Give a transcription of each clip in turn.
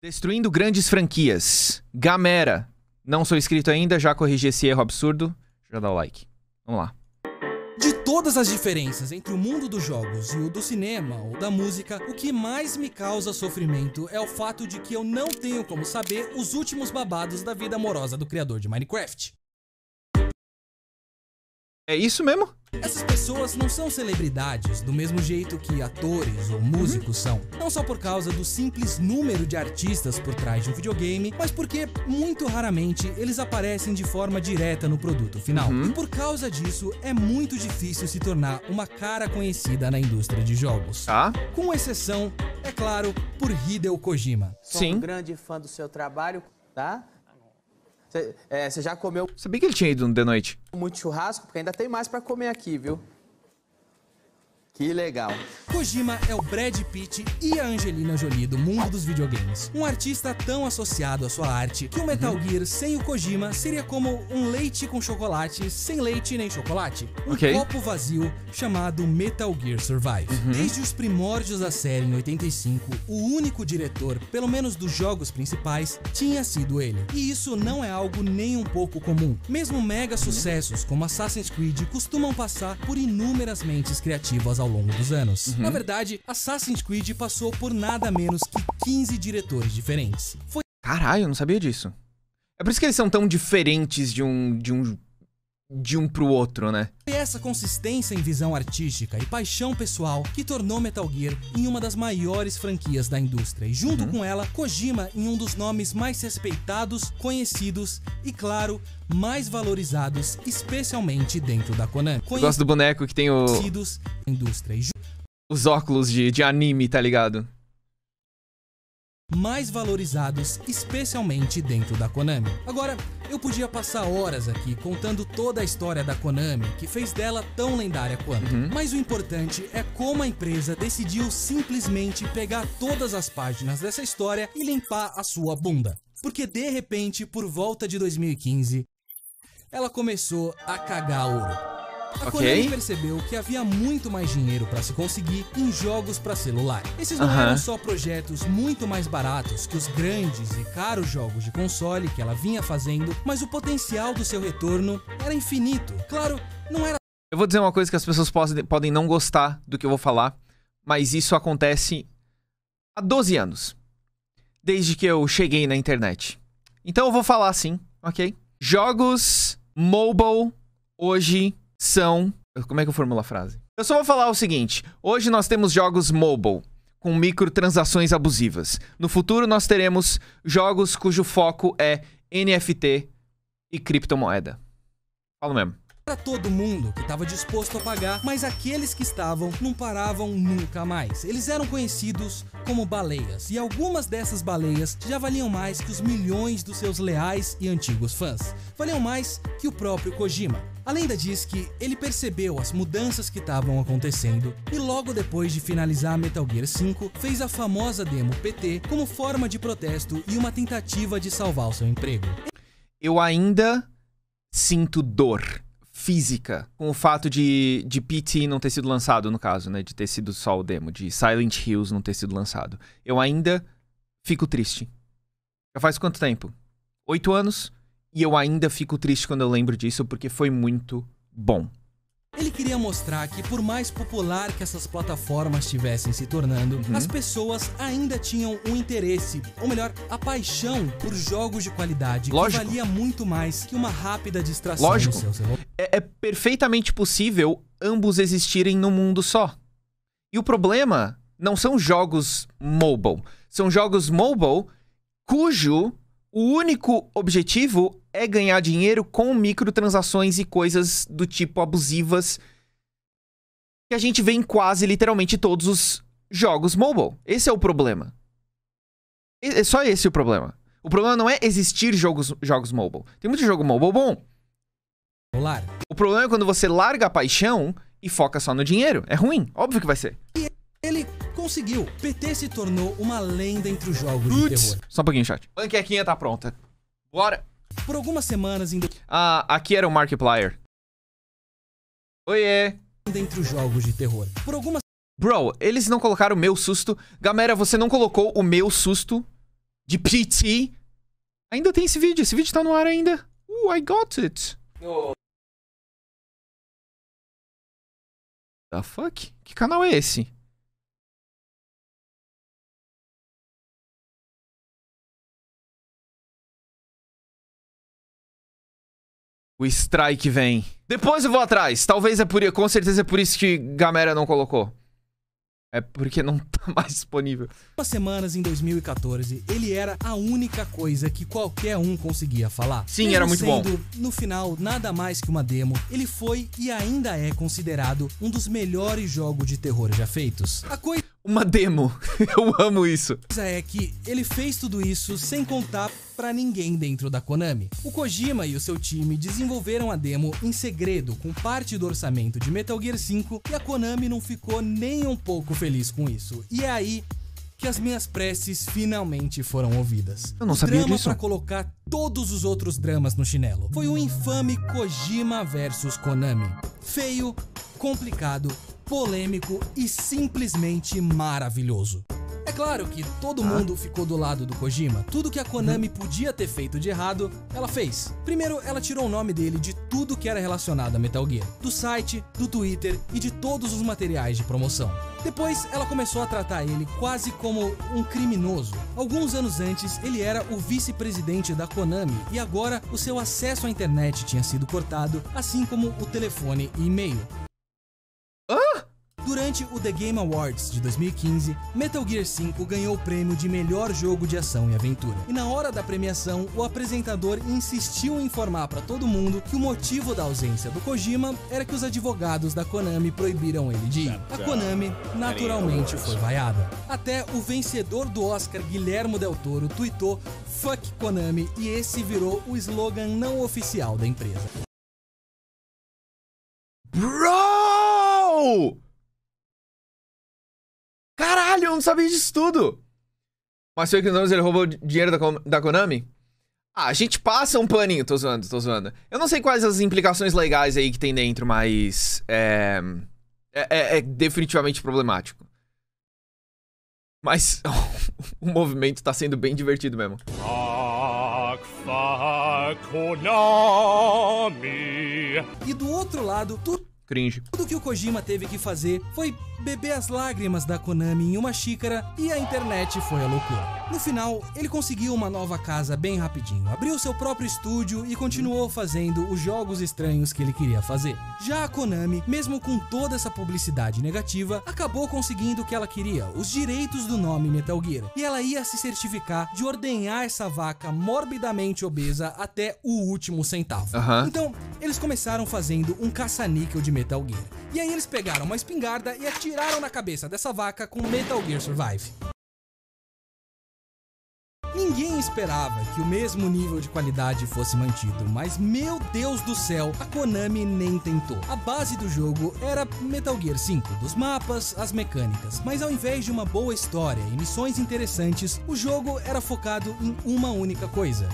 Destruindo grandes franquias. Gamera. Não sou inscrito ainda, já corrigi esse erro absurdo. Já dá o like. Vamos lá. De todas as diferenças entre o mundo dos jogos e o do cinema ou da música, o que mais me causa sofrimento é o fato de que eu não tenho como saber os últimos babados da vida amorosa do criador de Minecraft. É isso mesmo? Essas pessoas não são celebridades do mesmo jeito que atores ou músicos são. Não só por causa do simples número de artistas por trás de um videogame, mas porque, muito raramente, eles aparecem de forma direta no produto final. E por causa disso, é muito difícil se tornar uma cara conhecida na indústria de jogos. Com exceção, é claro, por Hideo Kojima. Sou um grande fã do seu trabalho, tá? Você já comeu... Sabia que ele tinha ido de noite. Muito churrasco, porque ainda tem mais pra comer aqui, viu? Que legal. Kojima é o Brad Pitt e a Angelina Jolie do mundo dos videogames. Um artista tão associado à sua arte que o Metal Gear sem o Kojima seria como um leite com chocolate sem leite nem chocolate. Um copo vazio chamado Metal Gear Survive. Desde os primórdios da série em 85, o único diretor, pelo menos dos jogos principais, tinha sido ele. E isso não é algo nem um pouco comum. Mesmo mega sucessos como Assassin's Creed costumam passar por inúmeras mentes criativas ao longo dos anos. Na verdade, Assassin's Creed passou por nada menos que 15 diretores diferentes. Caralho, eu não sabia disso. É por isso que eles são tão diferentes de um pro outro, né? Foi essa consistência em visão artística e paixão pessoal que tornou Metal Gear em uma das maiores franquias da indústria e, junto com ela, Kojima em um dos nomes mais respeitados, conhecidos e, claro, mais valorizados, especialmente dentro da Konami. Gosto do boneco que tem o... indústria e os óculos de anime, tá ligado? Mais valorizados, especialmente dentro da Konami. Agora, eu podia passar horas aqui contando toda a história da Konami, que fez dela tão lendária quanto. Mas o importante é como a empresa decidiu simplesmente pegar todas as páginas dessa história e limpar a sua bunda. Porque, de repente, por volta de 2015, ela começou a cagar ouro. A Konami percebeu que havia muito mais dinheiro para se conseguir em jogos para celular. Esses não eram só projetos muito mais baratos que os grandes e caros jogos de console que ela vinha fazendo, mas o potencial do seu retorno era infinito. Claro, não era... Eu vou dizer uma coisa que as pessoas podem não gostar do que eu vou falar, mas isso acontece há 12 anos, desde que eu cheguei na internet. Então eu vou falar assim, ok? Jogos mobile hoje... são... Como é que eu formulo a frase? Eu só vou falar o seguinte. Hoje nós temos jogos mobile, com microtransações abusivas. No futuro nós teremos jogos cujo foco é NFT e criptomoeda. Falo mesmo. Para todo mundo que estava disposto a pagar, mas aqueles que estavam não paravam nunca mais. Eles eram conhecidos como baleias, e algumas dessas baleias já valiam mais que os milhões dos seus leais e antigos fãs. Valiam mais que o próprio Kojima. A lenda diz que ele percebeu as mudanças que estavam acontecendo e logo depois de finalizar Metal Gear 5, fez a famosa demo PT como forma de protesto e uma tentativa de salvar o seu emprego. Eu ainda sinto dor física com o fato de PT não ter sido lançado, no caso, né? De ter sido só o demo, de Silent Hills não ter sido lançado. Eu ainda fico triste. Já faz quanto tempo? 8 anos? E eu ainda fico triste quando eu lembro disso, porque foi muito bom. Ele queria mostrar que, por mais popular que essas plataformas estivessem se tornando, as pessoas ainda tinham um interesse, ou melhor, a paixão por jogos de qualidade, que valia muito mais que uma rápida distração no seu celular. É perfeitamente possível ambos existirem num mundo só. E o problema não são jogos mobile. São jogos mobile cujo o único objetivo é ganhar dinheiro com microtransações e coisas do tipo abusivas que a gente vê em quase literalmente todos os jogos mobile. Esse é o problema. É só esse o problema. O problema não é existir jogos mobile. Tem muito jogo mobile bom. O problema é quando você larga a paixão e foca só no dinheiro. É ruim, óbvio que vai ser. Ele conseguiu. PT se tornou uma lenda entre os jogos de terror. Só um pouquinho, chat. Panquequinha tá pronta. Bora. Por algumas semanas ainda... Ah, aqui era o Markiplier. Oiê. Entre os jogos de terror. Por algumas... Bro, eles não colocaram o meu susto. Gamera, você não colocou o meu susto de PT. Ainda tem esse vídeo tá no ar ainda. I got it. Oh. The fuck? Que canal é esse? O strike vem. Depois eu vou atrás. Talvez é por isso. Com certeza é por isso que Gamera não colocou. É porque não tá mais disponível. Duas semanas em 2014, ele era a única coisa que qualquer um conseguia falar. Sim, mesmo era muito sendo, bom. No final, nada mais que uma demo, ele foi e ainda é considerado um dos melhores jogos de terror já feitos. A coisa... Uma demo. Eu amo isso. A coisa é que ele fez tudo isso sem contar pra ninguém dentro da Konami. O Kojima e o seu time desenvolveram a demo em segredo com parte do orçamento de Metal Gear 5 e a Konami não ficou nem um pouco feliz com isso. E é aí que as minhas preces finalmente foram ouvidas. Eu não sabia disso. Drama pra colocar todos os outros dramas no chinelo. Foi o infame Kojima versus Konami. Feio, complicado, polêmico e simplesmente maravilhoso. É claro que todo mundo ficou do lado do Kojima. Tudo que a Konami podia ter feito de errado, ela fez. Primeiro, ela tirou o nome dele de tudo que era relacionado a Metal Gear. Do site, do Twitter e de todos os materiais de promoção. Depois, ela começou a tratar ele quase como um criminoso. Alguns anos antes, ele era o vice-presidente da Konami e agora o seu acesso à internet tinha sido cortado, assim como o telefone e e-mail. Durante o The Game Awards de 2015, Metal Gear 5 ganhou o prêmio de melhor jogo de ação e aventura. E na hora da premiação, o apresentador insistiu em informar para todo mundo que o motivo da ausência do Kojima era que os advogados da Konami proibiram ele de ir. A Konami, naturalmente, foi vaiada. Até o vencedor do Oscar, Guillermo Del Toro, tweetou "Fuck Konami" e esse virou o slogan não oficial da empresa. Bro! Caralho, eu não sabia disso tudo. Mas foi que ele roubou dinheiro da Konami? Ah, a gente passa um paninho. Tô zoando, tô zoando. Eu não sei quais as implicações legais aí que tem dentro, mas... É definitivamente problemático. Mas o movimento tá sendo bem divertido mesmo. E do outro lado... Cringe. Tudo que o Kojima teve que fazer foi beber as lágrimas da Konami em uma xícara e a internet foi a loucura. No final, ele conseguiu uma nova casa bem rapidinho, abriu seu próprio estúdio e continuou fazendo os jogos estranhos que ele queria fazer. Já a Konami, mesmo com toda essa publicidade negativa, acabou conseguindo o que ela queria, os direitos do nome Metal Gear. E ela ia se certificar de ordenhar essa vaca morbidamente obesa até o último centavo. Então, eles começaram fazendo um caça-níquel de Metal Gear. E aí eles pegaram uma espingarda e atiraram na cabeça dessa vaca com Metal Gear Survive. Ninguém esperava que o mesmo nível de qualidade fosse mantido, mas meu Deus do céu, a Konami nem tentou. A base do jogo era Metal Gear 5, dos mapas às mecânicas, mas ao invés de uma boa história e missões interessantes, o jogo era focado em uma única coisa: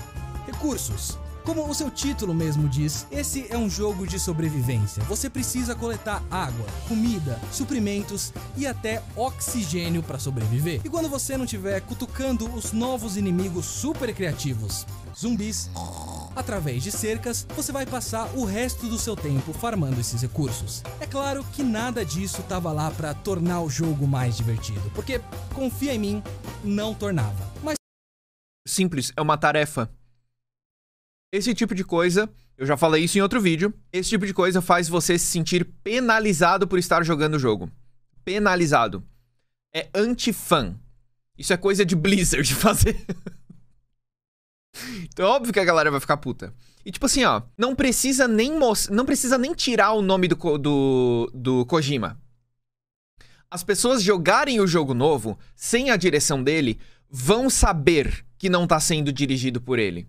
recursos. Como o seu título mesmo diz, esse é um jogo de sobrevivência. Você precisa coletar água, comida, suprimentos e até oxigênio para sobreviver. E quando você não estiver cutucando os novos inimigos super criativos, zumbis, através de cercas, você vai passar o resto do seu tempo farmando esses recursos. É claro que nada disso estava lá para tornar o jogo mais divertido, porque, confia em mim, não tornava. Mas... Simples, é uma tarefa. Esse tipo de coisa, eu já falei isso em outro vídeo, esse tipo de coisa faz você se sentir penalizado por estar jogando o jogo. Penalizado. É anti-fã. Isso é coisa de Blizzard fazer. Então é óbvio que a galera vai ficar puta. E tipo assim, ó, não precisa nem tirar o nome do Kojima. As pessoas jogarem o jogo novo, sem a direção dele, vão saber que não tá sendo dirigido por ele.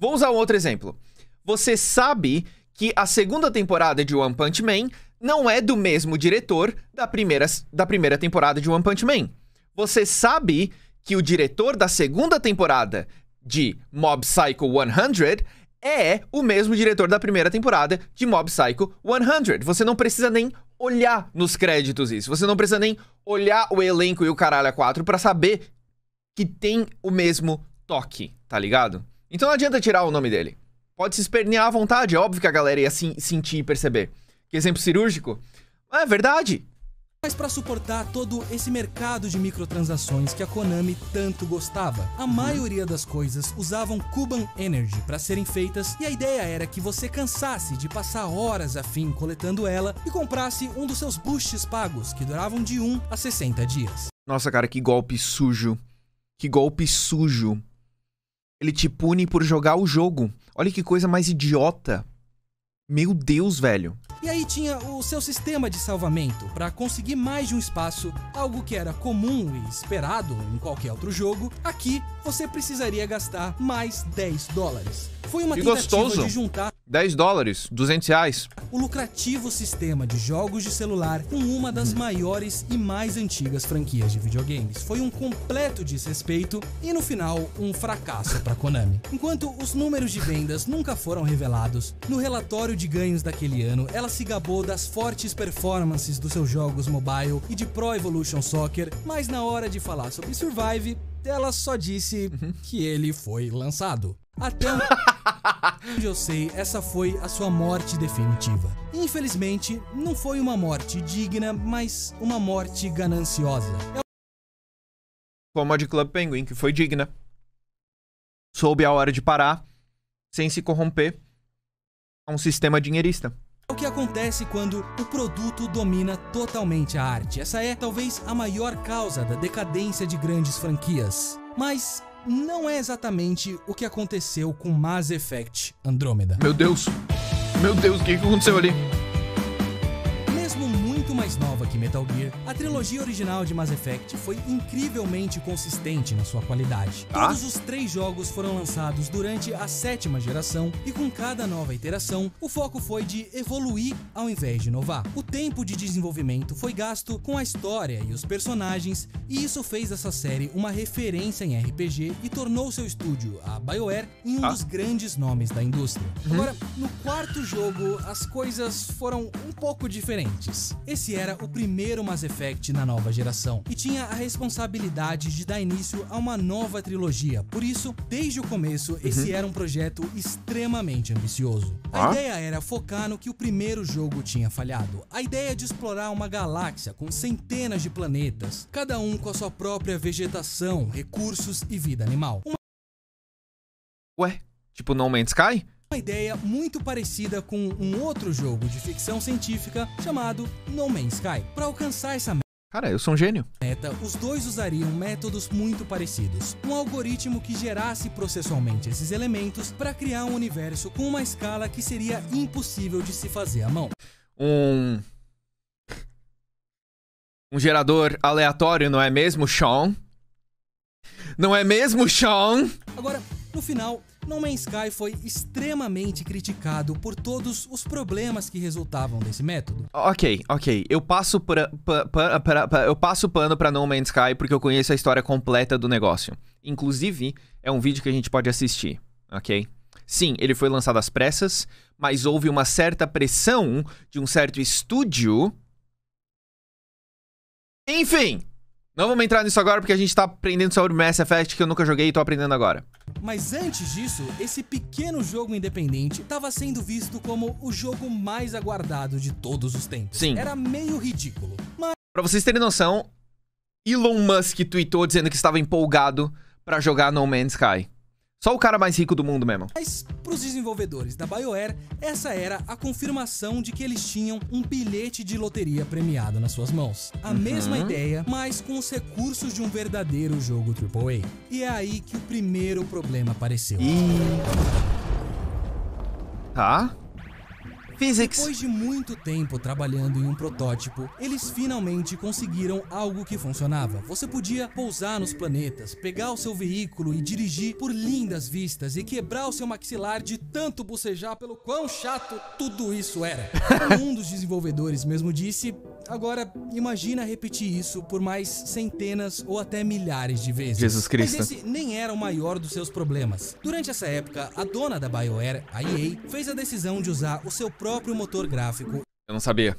Vou usar um outro exemplo. Você sabe que a segunda temporada de One Punch Man não é do mesmo diretor da primeira temporada de One Punch Man. Você sabe que o diretor da segunda temporada de Mob Psycho 100 é o mesmo diretor da primeira temporada de Mob Psycho 100. Você não precisa nem olhar nos créditos isso. Você não precisa nem olhar o elenco e o caralho a 4 pra saber que tem o mesmo toque, tá ligado? Então não adianta tirar o nome dele. Pode se espernear à vontade, é óbvio que a galera ia sentir e perceber. Que exemplo cirúrgico? É verdade. Mas para suportar todo esse mercado de microtransações que a Konami tanto gostava, a maioria das coisas usavam Kuban Energy para serem feitas, e a ideia era que você cansasse de passar horas a fim coletando ela e comprasse um dos seus boosts pagos, que duravam de 1 a 60 dias. Nossa, cara, que golpe sujo. Que golpe sujo. Ele te pune por jogar o jogo. Olha que coisa mais idiota. Meu Deus, velho. E aí tinha o seu sistema de salvamento para conseguir mais de um espaço, algo que era comum e esperado em qualquer outro jogo. Aqui, você precisaria gastar mais 10 dólares. Foi uma tentativa de juntar... 10 dólares, 200 reais. O lucrativo sistema de jogos de celular com uma das maiores e mais antigas franquias de videogames. Foi um completo desrespeito e, no final, um fracasso para Konami. Enquanto os números de vendas nunca foram revelados, no relatório de ganhos daquele ano, ela se gabou das fortes performances dos seus jogos mobile e de Pro Evolution Soccer, mas na hora de falar sobre Survive, ela só disse que ele foi lançado. Até onde eu sei, essa foi a sua morte definitiva. Infelizmente, não foi uma morte digna, mas uma morte gananciosa. Como a de Club Penguin, que foi digna. Soube a hora de parar, sem se corromper, a um sistema dinheirista. O que acontece quando o produto domina totalmente a arte? Essa é talvez a maior causa da decadência de grandes franquias. Mas não é exatamente o que aconteceu com Mass Effect Andromeda. Meu Deus, o que aconteceu ali? Mais nova que Metal Gear, a trilogia original de Mass Effect foi incrivelmente consistente na sua qualidade. Todos os 3 jogos foram lançados durante a 7ª geração e com cada nova iteração, o foco foi de evoluir ao invés de inovar. O tempo de desenvolvimento foi gasto com a história e os personagens, e isso fez essa série uma referência em RPG e tornou seu estúdio, a BioWare, em um dos grandes nomes da indústria. Agora, no 4º jogo, as coisas foram um pouco diferentes. Esse era o primeiro Mass Effect na nova geração, e tinha a responsabilidade de dar início a uma nova trilogia. Por isso, desde o começo, esse era um projeto extremamente ambicioso. A ideia era focar no que o primeiro jogo tinha falhado. A ideia de explorar uma galáxia com centenas de planetas, cada um com a sua própria vegetação, recursos e vida animal. Ué? Tipo No Man's Sky? Uma ideia muito parecida com um outro jogo de ficção científica chamado No Man's Sky. Para alcançar essa meta... Cara, eu sou um gênio. Os dois usariam métodos muito parecidos. Um algoritmo que gerasse processualmente esses elementos para criar um universo com uma escala que seria impossível de se fazer à mão. Um gerador aleatório, não é mesmo, Sean? Não é mesmo, Sean? Agora, no final... No Man's Sky foi extremamente criticado por todos os problemas que resultavam desse método. Ok. Eu passo pano pra No Man's Sky porque eu conheço a história completa do negócio. Inclusive, é um vídeo que a gente pode assistir, ok? Sim, ele foi lançado às pressas, mas houve uma certa pressão de um certo estúdio. Enfim! Não vamos entrar nisso agora porque a gente tá aprendendo sobre Mass Effect que eu nunca joguei e tô aprendendo agora. Mas antes disso, esse pequeno jogo independente estava sendo visto como o jogo mais aguardado de todos os tempos. Sim. Era meio ridículo, mas... Pra vocês terem noção, Elon Musk tweetou dizendo que estava empolgado pra jogar No Man's Sky. Só o cara mais rico do mundo mesmo. Mas, para os desenvolvedores da BioWare, essa era a confirmação de que eles tinham um bilhete de loteria premiado nas suas mãos. A mesma ideia, mas com os recursos de um verdadeiro jogo AAA. E é aí que o primeiro problema apareceu. Depois de muito tempo trabalhando em um protótipo, eles finalmente conseguiram algo que funcionava. Você podia pousar nos planetas, pegar o seu veículo e dirigir por lindas vistas e quebrar o seu maxilar de tanto bocejar pelo quão chato tudo isso era. Um dos desenvolvedores mesmo disse, agora imagina repetir isso por mais centenas ou até milhares de vezes. Jesus Cristo. Mas esse nem era o maior dos seus problemas. Durante essa época, a dona da BioWare, a EA, fez a decisão de usar o seu próprio motor gráfico. Eu não sabia.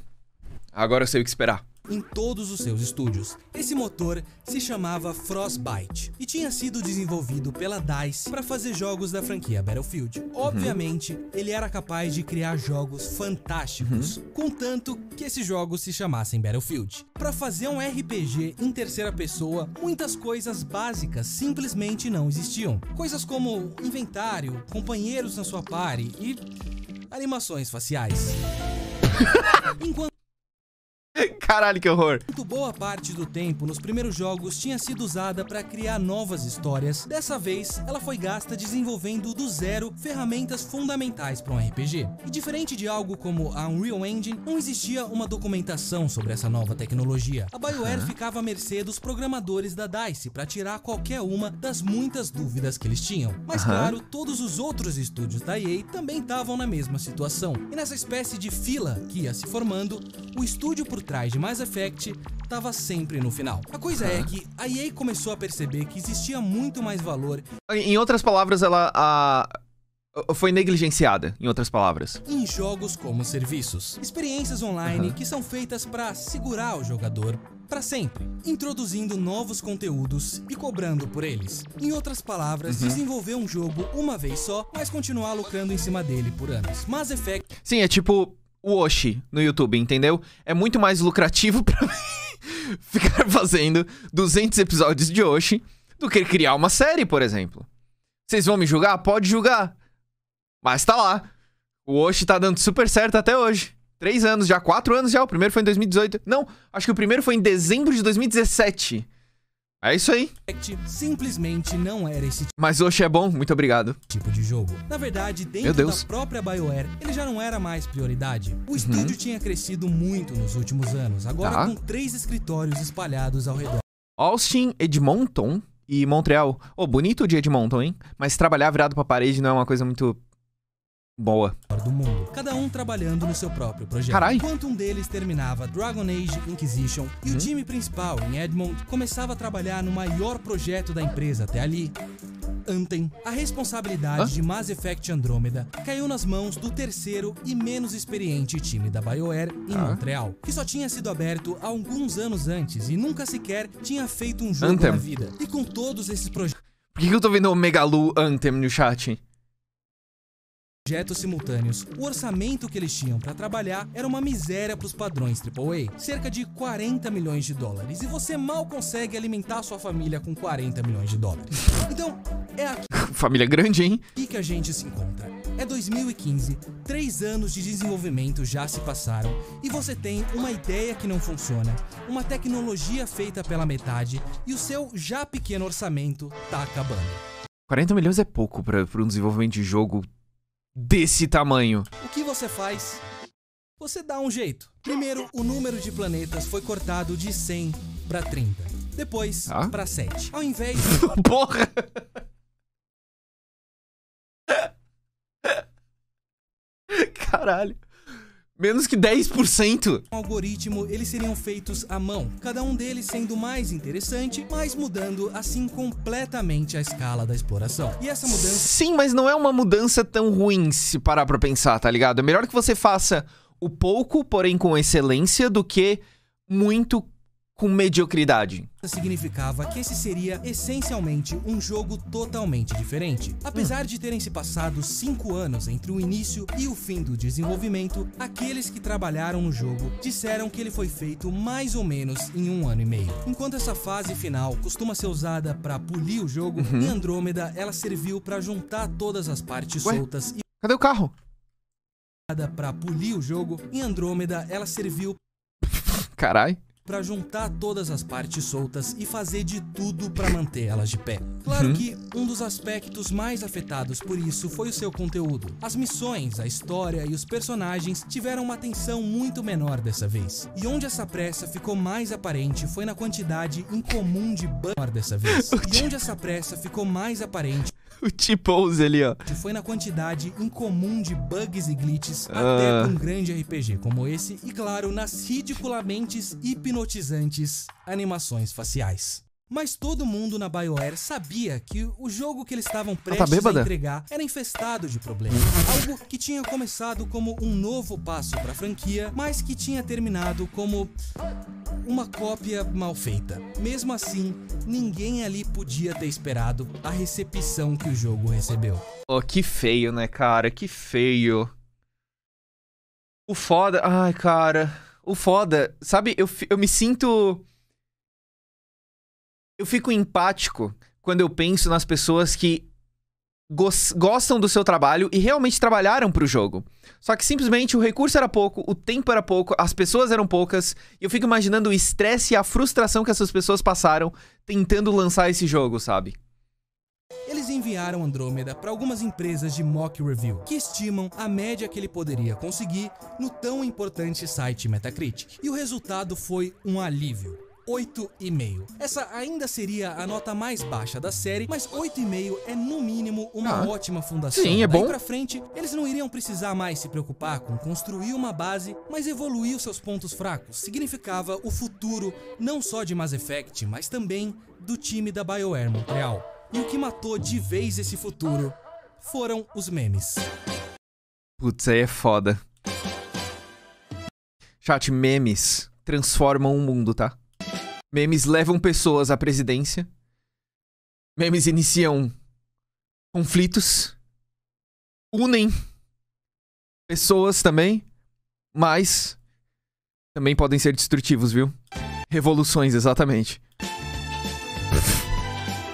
Agora eu sei o que esperar. em todos os seus estúdios. Esse motor se chamava Frostbite e tinha sido desenvolvido pela DICE para fazer jogos da franquia Battlefield. Obviamente, ele era capaz de criar jogos fantásticos, contanto que esses jogos se chamassem Battlefield. Para fazer um RPG em terceira pessoa, muitas coisas básicas simplesmente não existiam. Coisas como inventário, companheiros na sua party e animações faciais. Enquanto caralho, que horror! Boa parte do tempo nos primeiros jogos tinha sido usada para criar novas histórias, dessa vez ela foi gasta desenvolvendo do zero ferramentas fundamentais para um RPG. E diferente de algo como a Unreal Engine, não existia uma documentação sobre essa nova tecnologia. A BioWare ficava à mercê dos programadores da DICE para tirar qualquer uma das muitas dúvidas que eles tinham. Mas claro, todos os outros estúdios da EA também estavam na mesma situação. E nessa espécie de fila que ia se formando, o estúdio por trás de Mass Effect tava sempre no final. A coisa é que a EA começou a perceber que existia muito mais valor. Em outras palavras, ela foi negligenciada, em outras palavras. Em jogos como serviços. Experiências online que são feitas para segurar o jogador para sempre, introduzindo novos conteúdos e cobrando por eles. Em outras palavras, desenvolver um jogo uma vez só, mas continuar lucrando em cima dele por anos. Mass Effect... Sim, é tipo o Yoshi no YouTube, entendeu? É muito mais lucrativo pra mim ficar fazendo 200 episódios de Yoshi do que criar uma série, por exemplo. Vocês vão me julgar? Pode julgar. Mas tá lá. O Yoshi tá dando super certo até hoje. 3 anos já, 4 anos já. O primeiro foi em 2018. Não, acho que o primeiro foi em dezembro de 2017. É isso aí. Simplesmente não era esse tipo. Mas Yoshi é bom, muito obrigado. Tipo de jogo. Na verdade, dentro da própria BioWare, ele já não era mais prioridade. O estúdio tinha crescido muito nos últimos anos, agora com 3 escritórios espalhados ao redor. Austin, Edmonton e Montreal. Oh, bonito o de Edmonton, hein? Mas trabalhar virado pra parede não é uma coisa muito boa. Do mundo, cada um trabalhando no seu próprio projeto. Carai. Enquanto um deles terminava Dragon Age Inquisition e o time principal em Edmonton começava a trabalhar no maior projeto da empresa até ali, Anthem, a responsabilidade de Mass Effect Andromeda caiu nas mãos do terceiro e menos experiente time da BioWare em Montreal, que só tinha sido aberto há alguns anos antes e nunca sequer tinha feito um jogo na vida. E com todos esses projetos... Por que eu tô vendo o Megalu Anthem no chat? Projetos simultâneos, o orçamento que eles tinham para trabalhar era uma miséria para os padrões AAA, cerca de 40 milhões de dólares, e você mal consegue alimentar sua família com 40 milhões de dólares. Então, é aqui... Família grande, hein? E que a gente se encontra. É 2015, 3 anos de desenvolvimento já se passaram, e você tem uma ideia que não funciona, uma tecnologia feita pela metade, e o seu já pequeno orçamento tá acabando. 40 milhões é pouco para um desenvolvimento de jogo desse tamanho. O que você faz? Você dá um jeito. Primeiro, o número de planetas foi cortado de 100 para 30. Depois, para 7. Ao invés de... Porra! Caralho. Menos que 10%. O algoritmo, eles seriam feitos à mão, cada um deles sendo mais interessante, mas mudando assim completamente a escala da exploração. E essa mudança... Sim, mas não é uma mudança tão ruim se parar pra pensar, tá ligado? É melhor que você faça o pouco, porém com excelência, do que muito com mediocridade. Significava que esse seria essencialmente um jogo totalmente diferente. Apesar de terem se passado 5 anos entre o início e o fim do desenvolvimento, aqueles que trabalharam no jogo disseram que ele foi feito mais ou menos em 1 ano e meio. Enquanto essa fase final costuma ser usada para polir o jogo, em Andrômeda ela serviu para juntar todas as partes soltas e... Cadê o carro? Para polir o jogo, em Andrômeda ela serviu... Carai. Para juntar todas as partes soltas e fazer de tudo para manter elas de pé. Claro que um dos aspectos mais afetados por isso foi o seu conteúdo. As missões, a história e os personagens tiveram uma atenção muito menor dessa vez. E onde essa pressa ficou mais aparente foi na quantidade incomum de bugs dessa vez. E onde essa pressa ficou mais aparente... O T-Pose ali, ó. Foi na quantidade incomum de bugs e glitches até pra um grande RPG como esse. E claro, nas ridiculamente hipnotizantes animações faciais. Mas todo mundo na BioWare sabia que o jogo que eles estavam prestes a entregar era infestado de problemas. Algo que tinha começado como um novo passo pra franquia, mas que tinha terminado como uma cópia mal feita. Mesmo assim, ninguém ali podia ter esperado a recepção que o jogo recebeu. Oh, que feio, né, cara? Que feio. O foda... Ai, cara... O foda... Sabe, eu me sinto... Eu fico empático quando eu penso nas pessoas que gostam do seu trabalho e realmente trabalharam pro jogo. Só que simplesmente o recurso era pouco, o tempo era pouco, as pessoas eram poucas. E eu fico imaginando o estresse e a frustração que essas pessoas passaram tentando lançar esse jogo, sabe? Eles enviaram Andrômeda para algumas empresas de mock review, que estimam a média que ele poderia conseguir no tão importante site Metacritic. E o resultado foi um alívio. 8,5. Essa ainda seria a nota mais baixa da série, mas 8,5 é no mínimo uma ótima fundação. Sim, é bom. Daí pra frente, eles não iriam precisar mais se preocupar com construir uma base, mas evoluir os seus pontos fracos significava o futuro não só de Mass Effect, mas também do time da BioWare Montreal. E o que matou de vez esse futuro foram os memes. Putz, aí é foda. Chat, memes transformam o mundo, tá? Memes levam pessoas à presidência. Memes iniciam conflitos. Unem pessoas também. Mas também podem ser destrutivos, viu? Revoluções, exatamente.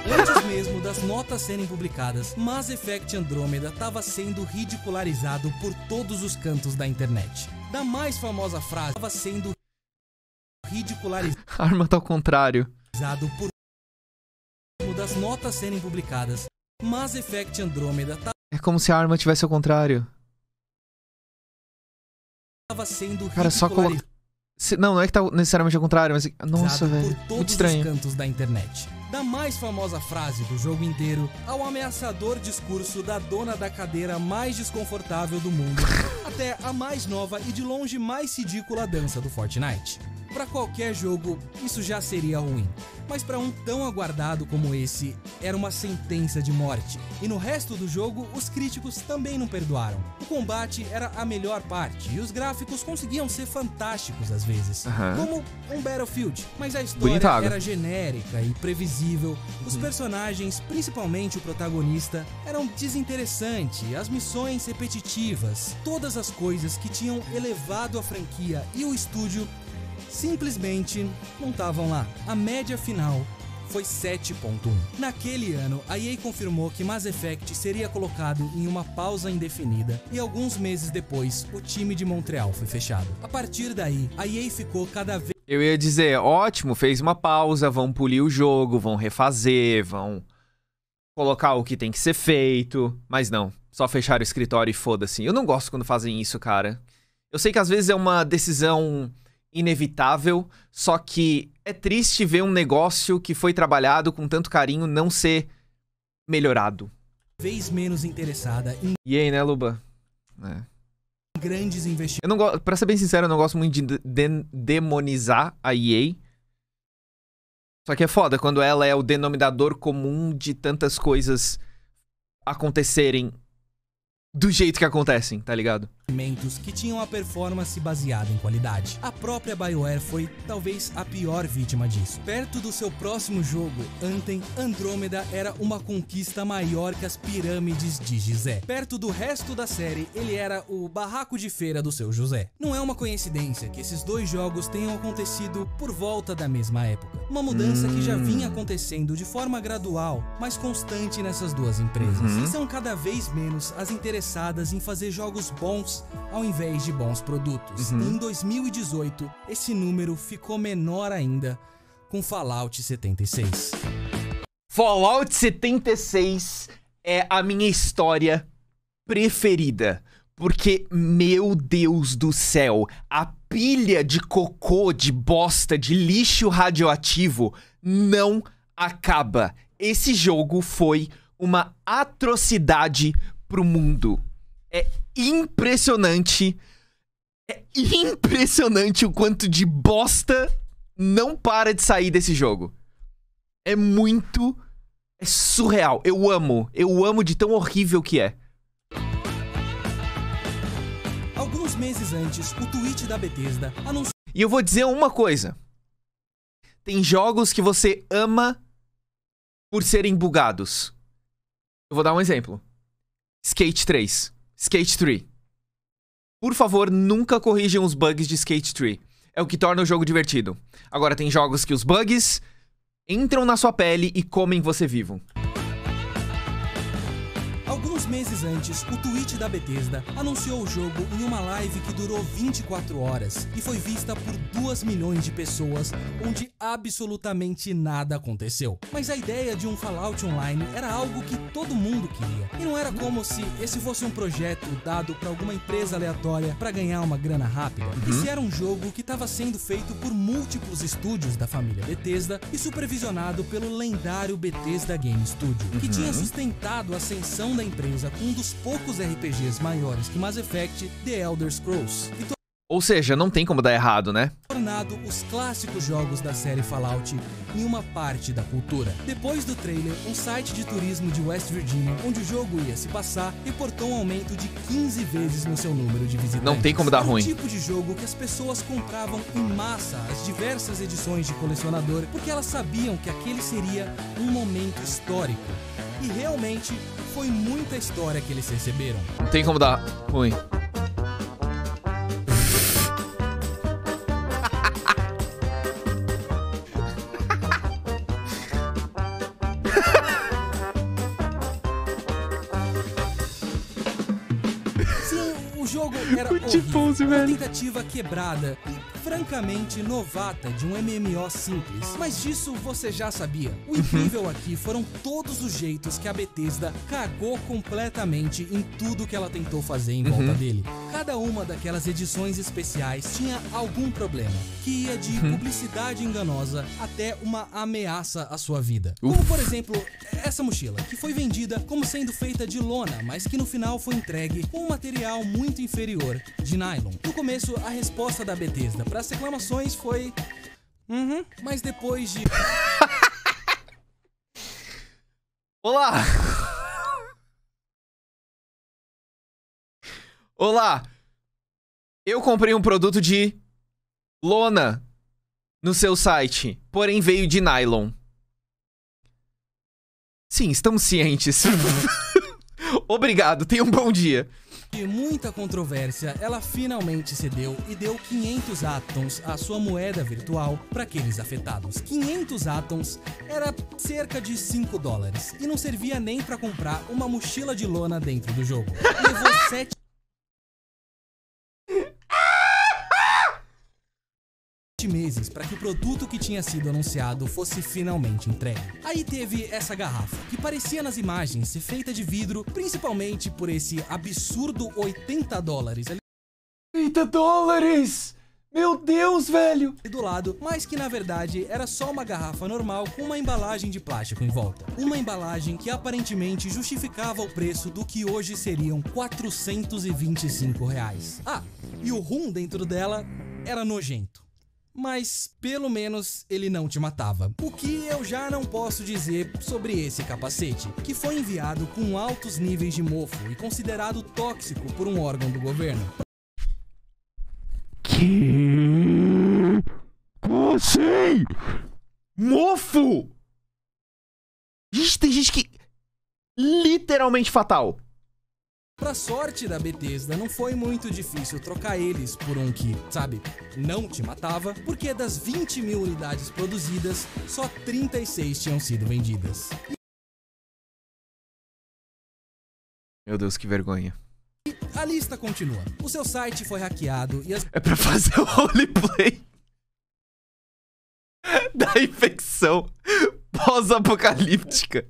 Antes mesmo das notas serem publicadas, Mass Effect Andromeda estava sendo ridicularizado por todos os cantos da internet. Da mais famosa frase, estava sendo ridicularizado. Arma tá ao contrário. Por das notas serem publicadas, Mass Effect Andromeda tá... É como se a arma tivesse ao contrário. Tava sendo cara, só coloca... Não, não é que tá necessariamente ao contrário, mas... Nossa, velho. Por todos muito estranho. Os cantos da internet. Da mais famosa frase do jogo inteiro ao ameaçador discurso da dona da cadeira mais desconfortável do mundo, até a mais nova e de longe mais ridícula dança do Fortnite. Pra qualquer jogo, isso já seria ruim. Mas pra um tão aguardado como esse, era uma sentença de morte. E no resto do jogo, os críticos também não perdoaram. O combate era a melhor parte, e os gráficos conseguiam ser fantásticos às vezes. Como um Battlefield. Mas a história era genérica e previsível. Os personagens, principalmente o protagonista, eram desinteressantes. As missões repetitivas. Todas as coisas que tinham elevado a franquia e o estúdio simplesmente não estavam lá. A média final foi 7,1. Naquele ano, a EA confirmou que Mass Effect seria colocado em uma pausa indefinida e alguns meses depois, o time de Montreal foi fechado. A partir daí, a EA ficou cada vez... Eu ia dizer, ótimo, fez uma pausa, vão polir o jogo, vão refazer, vão colocar o que tem que ser feito, mas não, só fecharam o escritório e foda-se. Eu não gosto quando fazem isso, cara. Eu sei que às vezes é uma decisão... inevitável, só que é triste ver um negócio que foi trabalhado com tanto carinho não ser melhorado. Vez menos interessada em... E aí, né, Luba? É. Grandes investimentos. Eu não gosto, pra ser bem sincero, eu não gosto muito de demonizar a EA. Só que é foda quando ela é o denominador comum de tantas coisas acontecerem do jeito que acontecem, tá ligado? ...que tinham a performance baseada em qualidade. A própria BioWare foi, talvez, a pior vítima disso. Perto do seu próximo jogo, Anthem, Andrômeda era uma conquista maior que as pirâmides de Gizé. Perto do resto da série, ele era o barraco de feira do seu José. Não é uma coincidência que esses dois jogos tenham acontecido por volta da mesma época. Uma mudança que já vinha acontecendo de forma gradual, mas constante nessas duas empresas. São cada vez menos as interessadas em fazer jogos bons ao invés de bons produtos. Em 2018, esse número ficou menor ainda com Fallout 76. Fallout 76 é a minha história preferida, porque, meu Deus do céu, a pilha de cocô, de bosta, de lixo radioativo não acaba. Esse jogo foi uma atrocidade pro mundo. É impressionante. É impressionante o quanto de bosta não para de sair desse jogo. É muito... É surreal. Eu amo. Eu amo de tão horrível que é. Alguns meses antes, o tweet da Bethesda anunciou... E eu vou dizer uma coisa. Tem jogos que você ama por serem bugados. Eu vou dar um exemplo. Skate 3. Skate 3. Por favor, nunca corrijam os bugs de Skate 3. É o que torna o jogo divertido. Agora, tem jogos que os bugs entram na sua pele e comem você vivo. Alguns meses antes, o Twitch da Bethesda anunciou o jogo em uma live que durou 24 horas e foi vista por 2 milhões de pessoas, onde absolutamente nada aconteceu. Mas a ideia de um Fallout Online era algo que todo mundo queria. E não era como se esse fosse um projeto dado para alguma empresa aleatória para ganhar uma grana rápida. Esse era um jogo que estava sendo feito por múltiplos estúdios da família Bethesda e supervisionado pelo lendário Bethesda Game Studio, que tinha sustentado a ascensão da empresa com um dos poucos RPGs maiores que Mass Effect, The Elder Scrolls. Ou seja, não tem como dar errado, né? Tornado os clássicos jogos da série Fallout em uma parte da cultura. Depois do trailer, um site de turismo de West Virginia, onde o jogo ia se passar, reportou um aumento de 15 vezes no seu número de visitantes. Não tem como dar ruim. É o tipo de jogo que as pessoas compravam em massa as diversas edições de colecionador, porque elas sabiam que aquele seria um momento histórico. E realmente, foi muita história que eles receberam. Não tem como dar ruim. Era horrível, uma tentativa quebrada e francamente novata de um MMO simples. Mas disso você já sabia. O incrível aqui foram todos os jeitos que a Bethesda cagou completamente em tudo que ela tentou fazer em volta dele. Cada uma daquelas edições especiais tinha algum problema, que ia de publicidade enganosa até uma ameaça à sua vida. Como, por exemplo, essa mochila, que foi vendida como sendo feita de lona, mas que no final foi entregue com um material muito inferior, de nylon. No começo, a resposta da Bethesda para as reclamações foi... Mas depois de... Olá! Olá! Eu comprei um produto de lona no seu site, porém veio de nylon. Sim, estamos cientes. Obrigado, tenha um bom dia. De muita controvérsia, ela finalmente cedeu e deu 500 Atoms à sua moeda virtual para aqueles afetados. 500 Atoms era cerca de $5 e não servia nem para comprar uma mochila de lona dentro do jogo. Levou 7 meses para que o produto que tinha sido anunciado fosse finalmente entregue. Aí teve essa garrafa, que parecia nas imagens ser feita de vidro, principalmente por esse absurdo $80. $80! Meu Deus, velho! Do lado, mas que na verdade era só uma garrafa normal com uma embalagem de plástico em volta. Uma embalagem que aparentemente justificava o preço do que hoje seriam R$425. Ah, e o rum dentro dela era nojento. Mas, pelo menos, ele não te matava. O que eu já não posso dizer sobre esse capacete, que foi enviado com altos níveis de mofo e considerado tóxico por um órgão do governo. Que... Como assim? Mofo! Gente, tem gente que... Literalmente fatal. Pra sorte da Bethesda, não foi muito difícil trocar eles por um que, sabe, não te matava, porque das 20 mil unidades produzidas, só 36 tinham sido vendidas. Meu Deus, que vergonha. E a lista continua. O seu site foi hackeado e as... É pra fazer o roleplay da infecção pós-apocalíptica.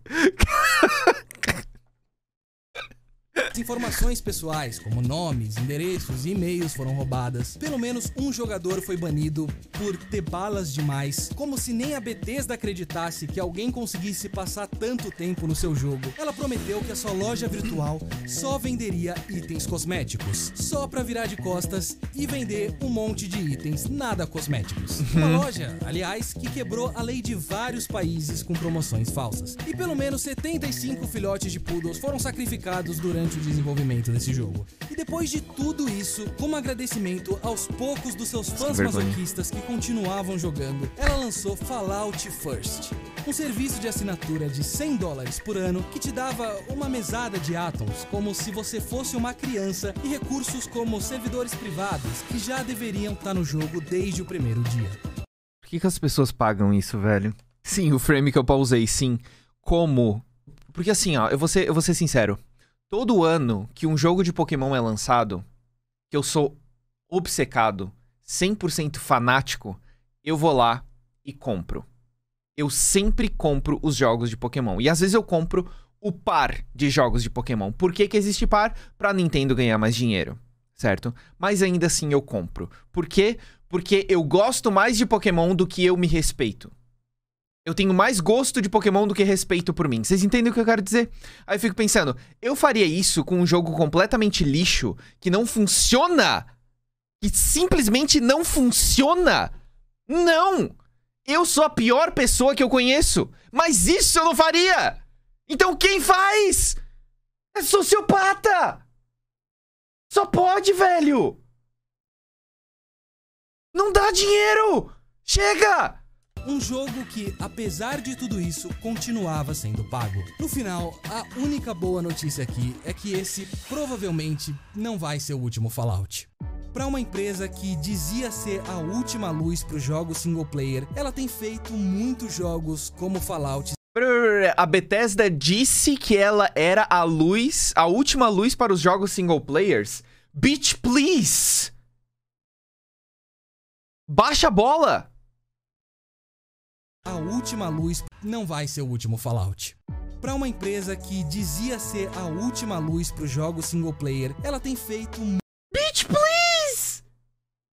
Informações pessoais, como nomes, endereços e e-mails foram roubadas. Pelo menos um jogador foi banido por ter balas demais, como se nem a Bethesda acreditasse que alguém conseguisse passar tanto tempo no seu jogo. Ela prometeu que a sua loja virtual só venderia itens cosméticos, só pra virar de costas e vender um monte de itens nada cosméticos. Uma loja, aliás, que quebrou a lei de vários países com promoções falsas. E pelo menos 75 filhotes de poodles foram sacrificados durante o desenvolvimento desse jogo. E depois de tudo isso, como agradecimento aos poucos dos seus fãs masoquistas que continuavam jogando, ela lançou Fallout First, um serviço de assinatura de $100 por ano que te dava uma mesada de Atoms, como se você fosse uma criança, e recursos como servidores privados que já deveriam estar no jogo desde o primeiro dia. Por que as pessoas pagam isso, velho? Sim, o frame que eu pausei, sim. Como? Porque assim, ó, eu vou ser sincero. Todo ano que um jogo de Pokémon é lançado, que eu sou obcecado, 100% fanático, eu vou lá e compro. Eu sempre compro os jogos de Pokémon. E às vezes eu compro o par de jogos de Pokémon. Por que que existe par? Pra Nintendo ganhar mais dinheiro, certo? Mas ainda assim eu compro. Por quê? Porque eu gosto mais de Pokémon do que eu me respeito. Eu tenho mais gosto de Pokémon do que respeito por mim. Vocês entendem o que eu quero dizer? Aí eu fico pensando, eu faria isso com um jogo completamente lixo, que não funciona? Que simplesmente não funciona? Não! Eu sou a pior pessoa que eu conheço, mas isso eu não faria! Então quem faz? É sociopata! Só pode, velho! Não dá dinheiro! Chega! Um jogo que, apesar de tudo isso, continuava sendo pago. No final, a única boa notícia aqui é que esse provavelmente não vai ser o último Fallout. Para uma empresa que dizia ser a última luz para os jogos single player, ela tem feito muitos jogos como Fallout. A Bethesda disse que ela era a luz, a última luz para os jogos single players? Bitch, please! Baixa a bola! A última luz não vai ser o último Fallout. Para uma empresa que dizia ser a última luz para os jogos single player, ela tem feito... Bitch, please!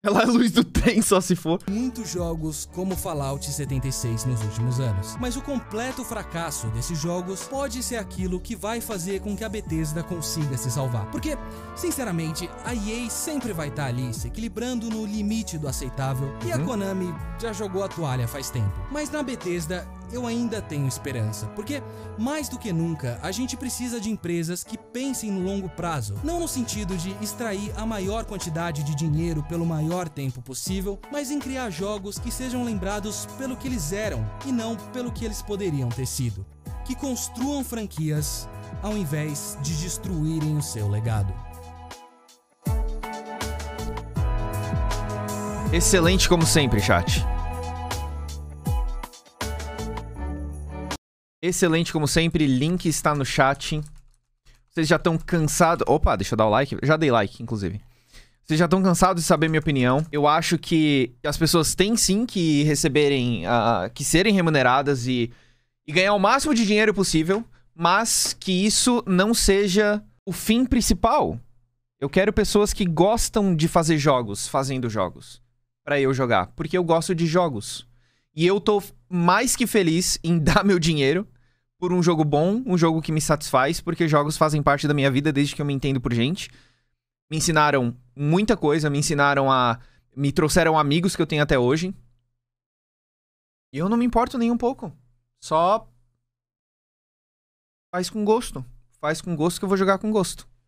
Ela é a luz do trem, só se for. Muitos jogos como Fallout 76 nos últimos anos. Mas o completo fracasso desses jogos pode ser aquilo que vai fazer com que a Bethesda consiga se salvar. Porque, sinceramente, a EA sempre vai estar ali se equilibrando no limite do aceitável. E a Konami já jogou a toalha faz tempo. Mas na Bethesda eu ainda tenho esperança, porque mais do que nunca a gente precisa de empresas que pensem no longo prazo, não no sentido de extrair a maior quantidade de dinheiro pelo maior tempo possível, mas em criar jogos que sejam lembrados pelo que eles eram e não pelo que eles poderiam ter sido, que construam franquias ao invés de destruírem o seu legado. Excelente como sempre, chat. Excelente, como sempre. Link está no chat. Vocês já estão cansados... Opa, deixa eu dar o like. Já dei like, inclusive. Vocês já estão cansados de saber minha opinião. Eu acho que as pessoas têm, sim, que receberem... que serem remuneradas e ganhar o máximo de dinheiro possível. Mas que isso não seja o fim principal. Eu quero pessoas que gostam de fazer jogos, fazendo jogos. Pra eu jogar. Porque eu gosto de jogos. E eu tô mais que feliz em dar meu dinheiro por um jogo bom, um jogo que me satisfaz, porque jogos fazem parte da minha vida desde que eu me entendo por gente. Me ensinaram muita coisa, me trouxeram amigos que eu tenho até hoje. E eu não me importo nem um pouco. Só faz com gosto que eu vou jogar com gosto.